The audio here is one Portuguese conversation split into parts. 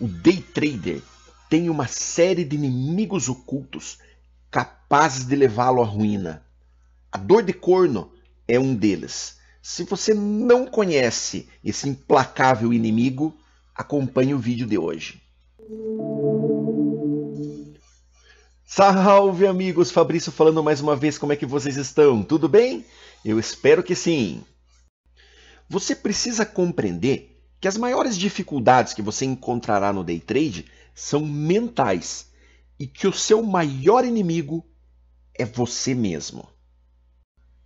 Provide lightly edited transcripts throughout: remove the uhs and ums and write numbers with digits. O day trader tem uma série de inimigos ocultos capazes de levá-lo à ruína. A dor de corno é um deles. Se você não conhece esse implacável inimigo, acompanhe o vídeo de hoje. Salve, amigos! Fabrício falando mais uma vez, como é que vocês estão? Tudo bem? Eu espero que sim! Você precisa compreender que as maiores dificuldades que você encontrará no day trade são mentais e que o seu maior inimigo é você mesmo.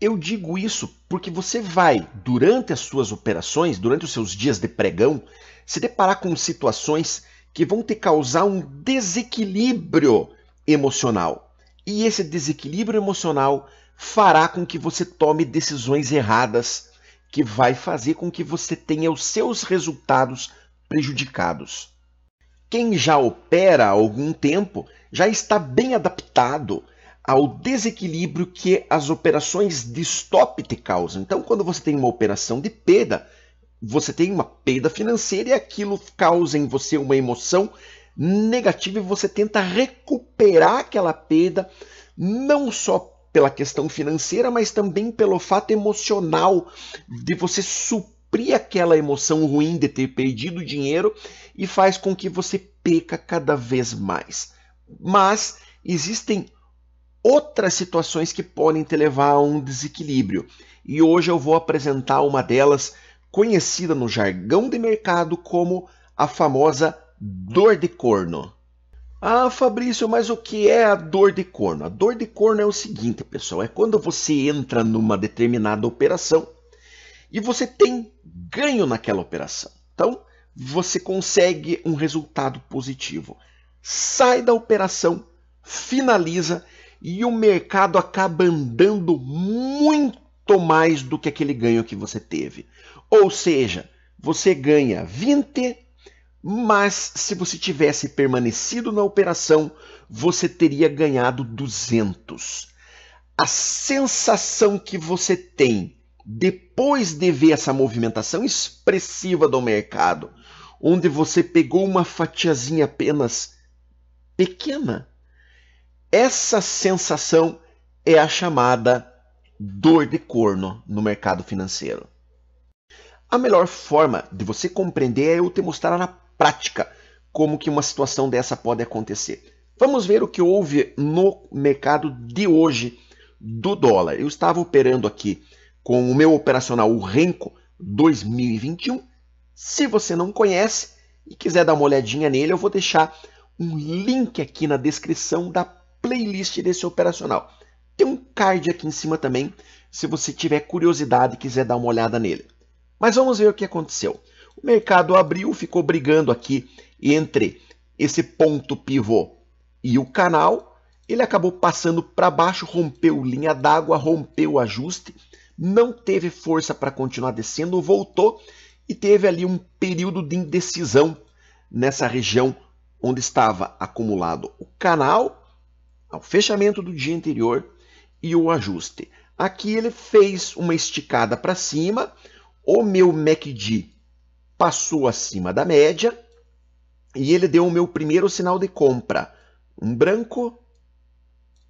Eu digo isso porque você vai, durante as suas operações, durante os seus dias de pregão, se deparar com situações que vão te causar um desequilíbrio emocional. E esse desequilíbrio emocional fará com que você tome decisões erradas, que vai fazer com que você tenha os seus resultados prejudicados. Quem já opera há algum tempo já está bem adaptado ao desequilíbrio que as operações de stop te causam. Então, quando você tem uma operação de perda, você tem uma perda financeira e aquilo causa em você uma emoção negativa e você tenta recuperar aquela perda, não só pela questão financeira, mas também pelo fato emocional de você suprir aquela emoção ruim de ter perdido dinheiro e faz com que você peca cada vez mais. Mas existem outras situações que podem te levar a um desequilíbrio e hoje eu vou apresentar uma delas, conhecida no jargão de mercado como a famosa dor de corno. Ah, Fabrício, mas o que é a dor de corno? A dor de corno é o seguinte, pessoal, é quando você entra numa determinada operação e você tem ganho naquela operação. Então, você consegue um resultado positivo. Sai da operação, finaliza e o mercado acaba andando muito mais do que aquele ganho que você teve. Ou seja, você ganha 20%. Mas se você tivesse permanecido na operação, você teria ganhado 200. A sensação que você tem depois de ver essa movimentação expressiva do mercado, onde você pegou uma fatiazinha apenas pequena, essa sensação é a chamada dor de corno no mercado financeiro. A melhor forma de você compreender é eu te mostrar na prática como que uma situação dessa pode acontecer. Vamos ver o que houve no mercado de hoje do dólar. Eu estava operando aqui com o meu operacional, o Renko 2021. Se você não conhece e quiser dar uma olhadinha nele, eu vou deixar um link aqui na descrição da playlist desse operacional. Tem um card aqui em cima também, se você tiver curiosidade e quiser dar uma olhada nele. Mas vamos ver o que aconteceu. O mercado abriu, ficou brigando aqui entre esse ponto pivô e o canal. Ele acabou passando para baixo, rompeu linha d'água, rompeu o ajuste, não teve força para continuar descendo, voltou e teve ali um período de indecisão nessa região onde estava acumulado o canal, ao fechamento do dia anterior e o ajuste. Aqui ele fez uma esticada para cima, o meu MACD passou acima da média e ele deu o meu primeiro sinal de compra. Um branco,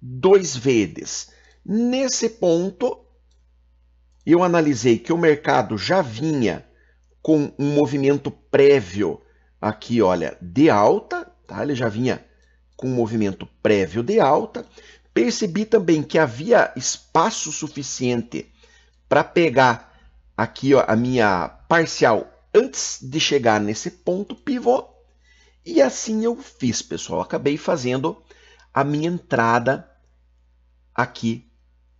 dois verdes. Nesse ponto, eu analisei que o mercado já vinha com um movimento prévio aqui, olha, de alta. Tá? Ele já vinha com um movimento prévio de alta. Percebi também que havia espaço suficiente para pegar aqui, ó, a minha parcial antes de chegar nesse ponto pivô. E assim eu fiz, pessoal. Acabei fazendo a minha entrada aqui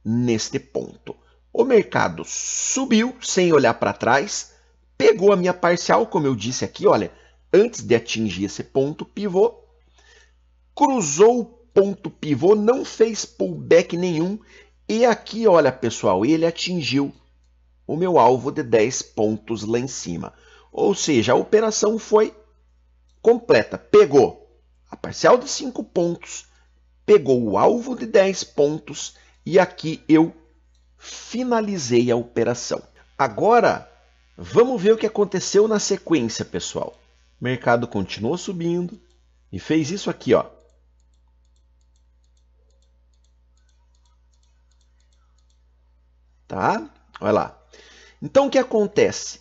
neste ponto. O mercado subiu sem olhar para trás, pegou a minha parcial, como eu disse aqui, olha, antes de atingir esse ponto pivô, cruzou o ponto pivô, não fez pullback nenhum. E aqui, olha, pessoal, ele atingiu o meu alvo de 10 pontos lá em cima. Ou seja, a operação foi completa. Pegou a parcial de 5 pontos, pegou o alvo de 10 pontos e aqui eu finalizei a operação. Agora, vamos ver o que aconteceu na sequência, pessoal. O mercado continuou subindo e fez isso aqui, ó. Tá? Olha lá. Então, o que acontece?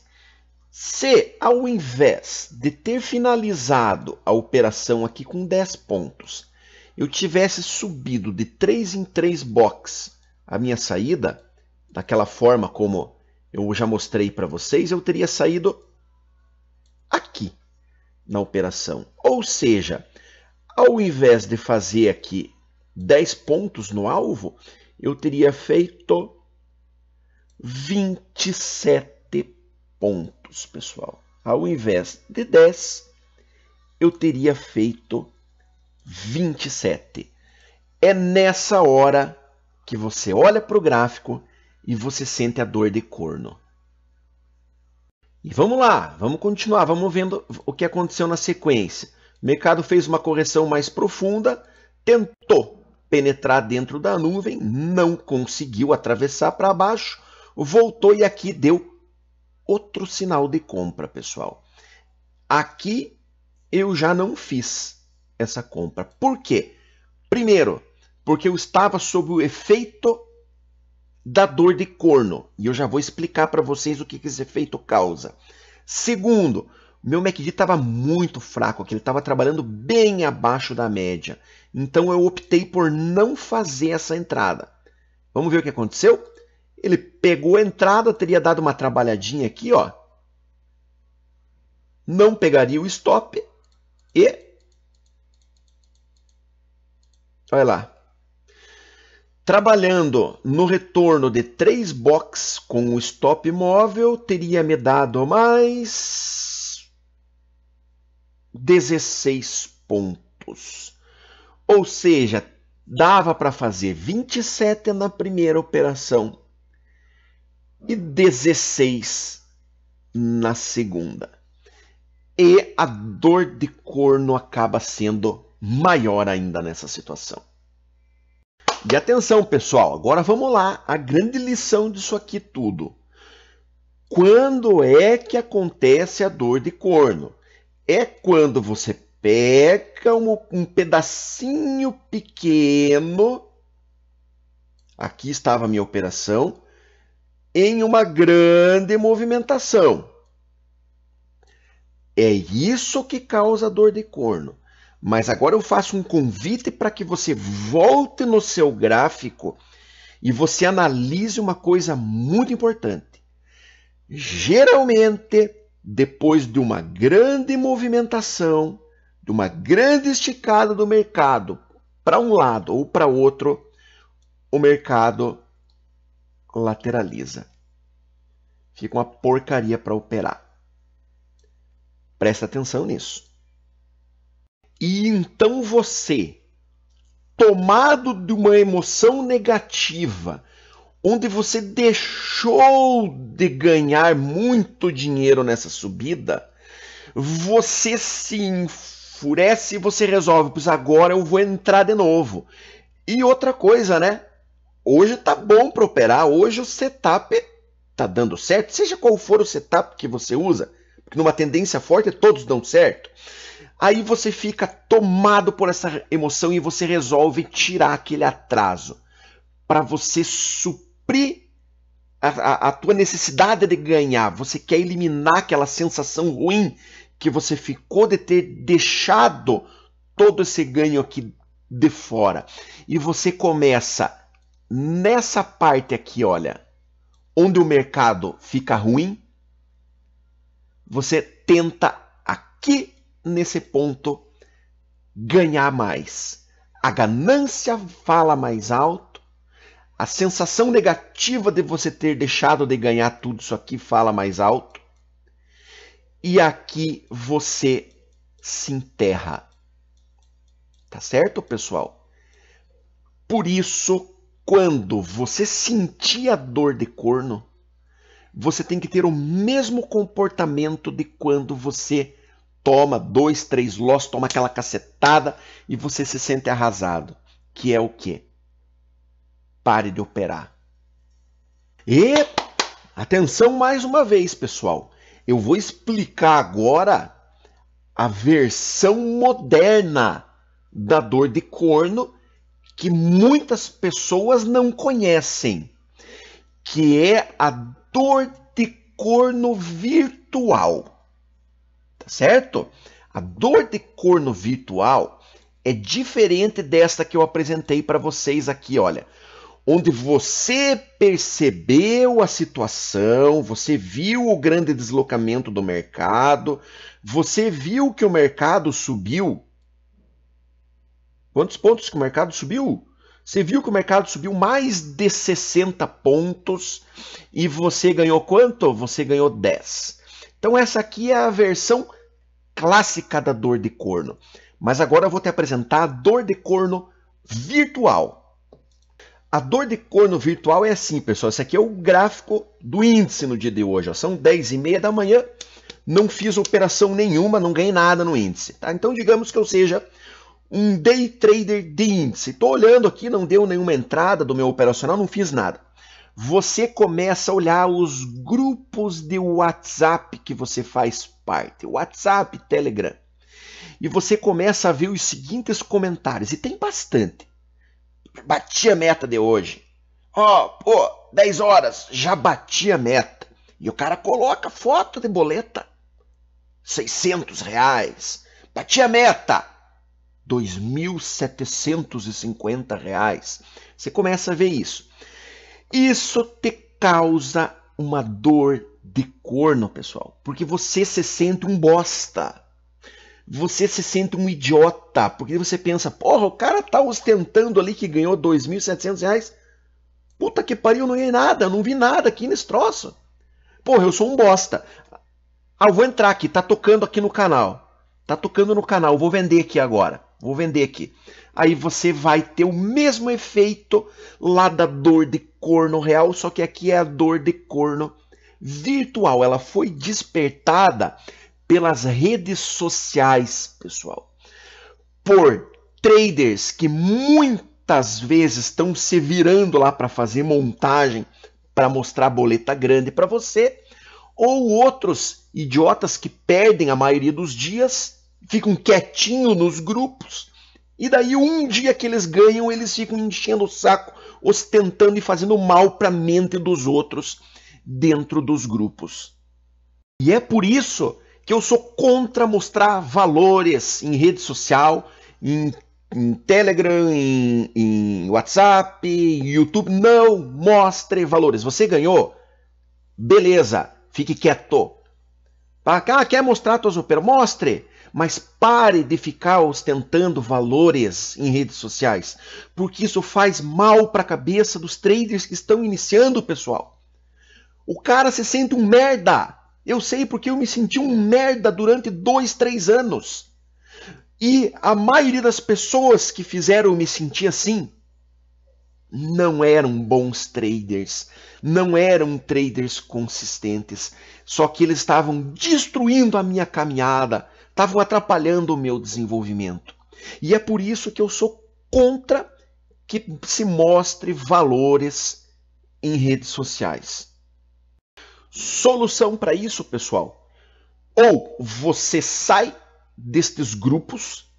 Se ao invés de ter finalizado a operação aqui com 10 pontos, eu tivesse subido de 3 em 3 box a minha saída, daquela forma como eu já mostrei para vocês, eu teria saído aqui na operação. Ou seja, ao invés de fazer aqui 10 pontos no alvo, eu teria feito 27 pontos, pessoal. Ao invés de 10, eu teria feito 27. É nessa hora que você olha para o gráfico e você sente a dor de corno. E vamos lá, vamos continuar, vamos vendo o que aconteceu na sequência. O mercado fez uma correção mais profunda, tentou penetrar dentro da nuvem, não conseguiu atravessar para baixo, voltou e aqui deu outro sinal de compra, pessoal. Aqui eu já não fiz essa compra. Por quê? Primeiro, porque eu estava sob o efeito da dor de corno. E eu já vou explicar para vocês o que esse efeito causa. Segundo, meu MACD estava muito fraco aqui. Ele estava trabalhando bem abaixo da média. Então eu optei por não fazer essa entrada. Vamos ver o que aconteceu? Ele pegou a entrada, teria dado uma trabalhadinha aqui, ó. Não pegaria o stop e... olha lá. Trabalhando no retorno de 3 box com o stop móvel, teria me dado mais 16 pontos. Ou seja, dava para fazer 27 na primeira operação e 16 na segunda. E a dor de corno acaba sendo maior ainda nessa situação. E atenção, pessoal, agora vamos lá, a grande lição disso aqui tudo. Quando é que acontece a dor de corno? É quando você pega um pedacinho pequeno, aqui estava a minha operação, em uma grande movimentação. É isso que causa a dor de corno. Mas agora eu faço um convite para que você volte no seu gráfico e você analise uma coisa muito importante. Geralmente, depois de uma grande movimentação, de uma grande esticada do mercado para um lado ou para outro, o mercado lateraliza. Fica uma porcaria para operar. Presta atenção nisso. E então você, tomado de uma emoção negativa, onde você deixou de ganhar muito dinheiro nessa subida, você se enfurece e você resolve, pois agora eu vou entrar de novo. E outra coisa, né? Hoje tá bom para operar, hoje o setup tá dando certo, seja qual for o setup que você usa, porque numa tendência forte todos dão certo. Aí você fica tomado por essa emoção e você resolve tirar aquele atraso para você suprir a tua necessidade de ganhar. Você quer eliminar aquela sensação ruim que você ficou de ter deixado todo esse ganho aqui de fora. E você começa nessa parte aqui, olha, onde o mercado fica ruim, você tenta aqui, nesse ponto, ganhar mais. A ganância fala mais alto, a sensação negativa de você ter deixado de ganhar tudo isso aqui fala mais alto, e aqui você se enterra. Tá certo, pessoal? Por isso, quando você sentir a dor de corno, você tem que ter o mesmo comportamento de quando você toma 2, 3 loss, toma aquela cacetada e você se sente arrasado. Que é o quê? Pare de operar. E atenção mais uma vez, pessoal. Eu vou explicar agora a versão moderna da dor de corno que muitas pessoas não conhecem, que é a dor de corno virtual, tá certo? A dor de corno virtual é diferente desta que eu apresentei para vocês aqui, olha, onde você percebeu a situação, você viu o grande deslocamento do mercado, você viu que o mercado subiu. Quantos pontos que o mercado subiu? Você viu que o mercado subiu mais de 60 pontos e você ganhou quanto? Você ganhou 10. Então essa aqui é a versão clássica da dor de corno. Mas agora eu vou te apresentar a dor de corno virtual. A dor de corno virtual é assim, pessoal. Esse aqui é o gráfico do índice no dia de hoje. Ó. São 10h30 da manhã, não fiz operação nenhuma, não ganhei nada no índice. Tá? Então digamos que eu seja um day trader de índice. Estou olhando aqui, não deu nenhuma entrada do meu operacional, não fiz nada. Você começa a olhar os grupos de WhatsApp que você faz parte. WhatsApp, Telegram. E você começa a ver os seguintes comentários. E tem bastante. Bati a meta de hoje. Ó, pô, 10 horas, já bati a meta. E o cara coloca foto de boleta. R$600. Bati a meta. R$2.750. Você começa a ver isso. Isso te causa uma dor de corno, pessoal. Porque você se sente um bosta. Você se sente um idiota. Porque você pensa, porra, o cara tá ostentando ali que ganhou R$2.700. Puta que pariu, não ganhei nada. Eu não vi nada aqui nesse troço. Porra, eu sou um bosta. Ah, eu vou entrar aqui. Tá tocando aqui no canal. Tá tocando no canal. Vou vender aqui agora. Vou vender aqui. Aí você vai ter o mesmo efeito lá da dor de corno real, só que aqui é a dor de corno virtual. Ela foi despertada pelas redes sociais, pessoal. Por traders que muitas vezes estão se virando lá para fazer montagem, para mostrar a boleta grande para você, ou outros idiotas que perdem a maioria dos dias, ficam quietinho nos grupos, e daí um dia que eles ganham, eles ficam enchendo o saco, ostentando e fazendo mal para a mente dos outros dentro dos grupos. E é por isso que eu sou contra mostrar valores em rede social, em Telegram, em WhatsApp, em YouTube. Não mostre valores. Você ganhou? Beleza, fique quieto. Ah, quer mostrar tuas operações? Mostre! Mas pare de ficar ostentando valores em redes sociais, porque isso faz mal para a cabeça dos traders que estão iniciando, pessoal. O cara se sente um merda. Eu sei porque eu me senti um merda durante 2, 3 anos. E a maioria das pessoas que fizeram eu me sentir assim não eram bons traders, não eram traders consistentes, só que eles estavam destruindo a minha caminhada, estavam atrapalhando o meu desenvolvimento. E é por isso que eu sou contra que se mostre valores em redes sociais. Solução para isso, pessoal? Ou você sai destes grupos,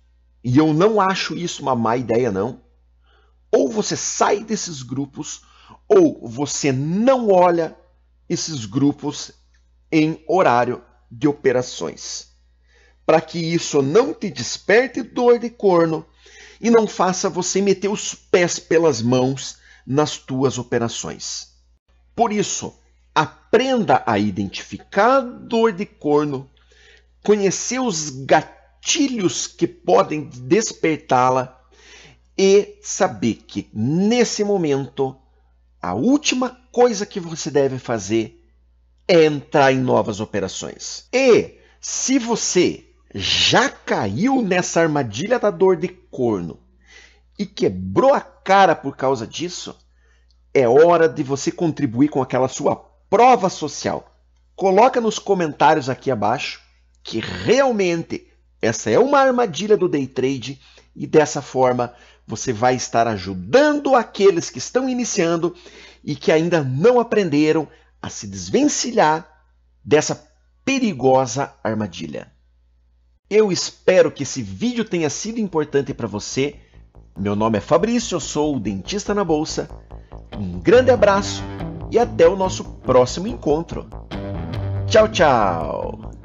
e eu não acho isso uma má ideia não, ou você sai desses grupos, ou você não olha esses grupos em horário de operações, para que isso não te desperte dor de corno e não faça você meter os pés pelas mãos nas tuas operações. Por isso, aprenda a identificar a dor de corno, conhecer os gatilhos que podem despertá-la e saber que, nesse momento, a última coisa que você deve fazer é entrar em novas operações. E, se você já caiu nessa armadilha da dor de corno e quebrou a cara por causa disso, é hora de você contribuir com aquela sua prova social. Coloca nos comentários aqui abaixo que realmente essa é uma armadilha do day trade e dessa forma você vai estar ajudando aqueles que estão iniciando e que ainda não aprenderam a se desvencilhar dessa perigosa armadilha. Eu espero que esse vídeo tenha sido importante para você. Meu nome é Fabrício, eu sou o Dentista na Bolsa. Um grande abraço e até o nosso próximo encontro. Tchau, tchau!